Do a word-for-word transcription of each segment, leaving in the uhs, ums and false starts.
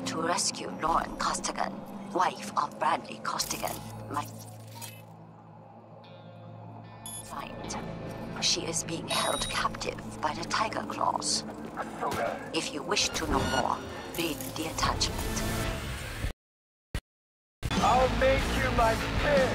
sought to rescue Lauren Costigan, wife of Bradley Costigan. Find. She is being held captive by the Tyger Claws. If you wish to know more, read the attachment. I'll make you my pig!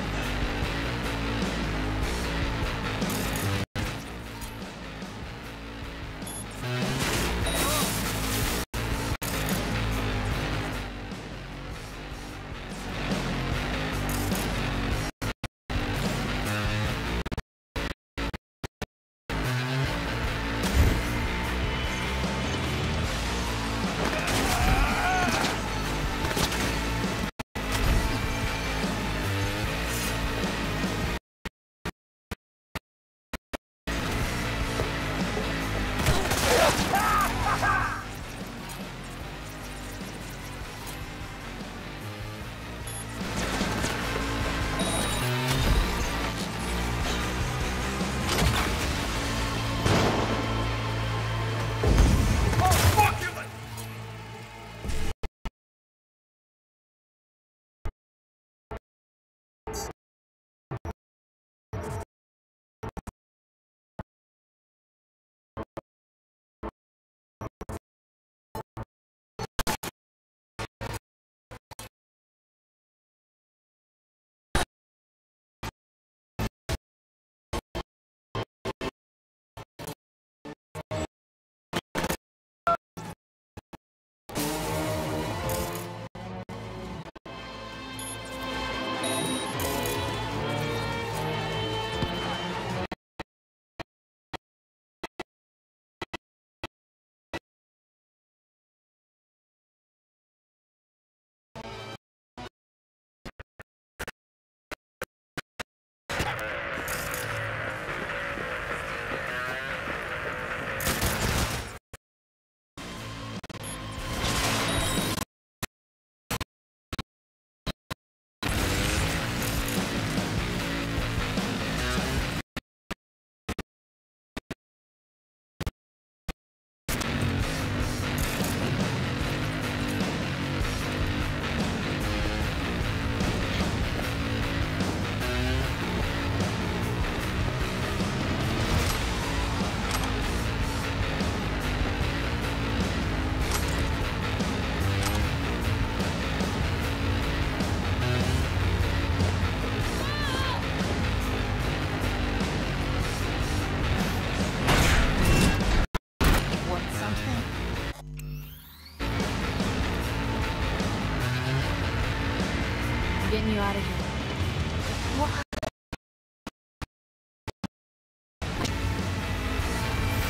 Getting you out of here. What?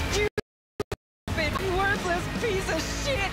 Stupid, worthless piece of shit!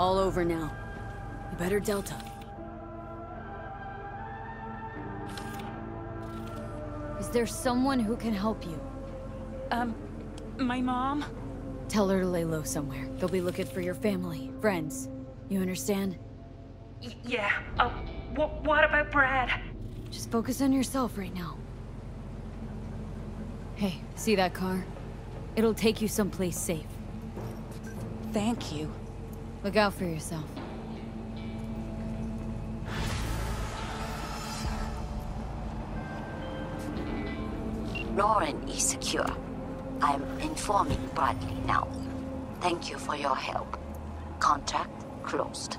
All over now. You better Delta. Is there someone who can help you? Um, my mom? Tell her to lay low somewhere. They'll be looking for your family, friends. You understand? Y- yeah. Uh, wh- what about Brad? Just focus on yourself right now. Hey, see that car? It'll take you someplace safe. Thank you. Look out for yourself. Lauren is secure. I'm informing Bradley now. Thank you for your help. Contract closed.